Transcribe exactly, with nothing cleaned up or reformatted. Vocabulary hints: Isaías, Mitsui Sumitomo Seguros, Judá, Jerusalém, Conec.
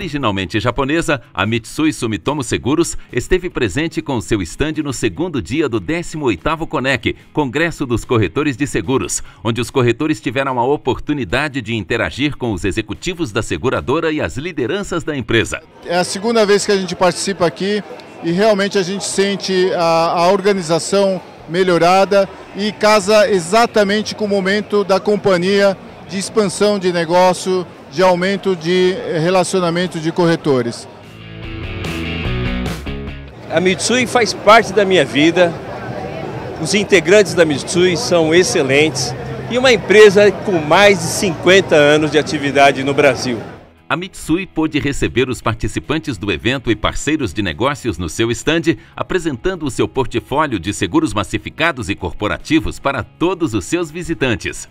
Originalmente japonesa, a Mitsui Sumitomo Seguros esteve presente com seu estande no segundo dia do décimo oitavo Conec, Congresso dos Corretores de Seguros, onde os corretores tiveram a oportunidade de interagir com os executivos da seguradora e as lideranças da empresa. É a segunda vez que a gente participa aqui e realmente a gente sente a, a organização melhorada e casa exatamente com o momento da companhia de expansão de negócio, de aumento de relacionamento de corretores. A Mitsui faz parte da minha vida, os integrantes da Mitsui são excelentes e uma empresa com mais de cinquenta anos de atividade no Brasil. A Mitsui pôde receber os participantes do evento e parceiros de negócios no seu estande, apresentando o seu portfólio de seguros massificados e corporativos para todos os seus visitantes.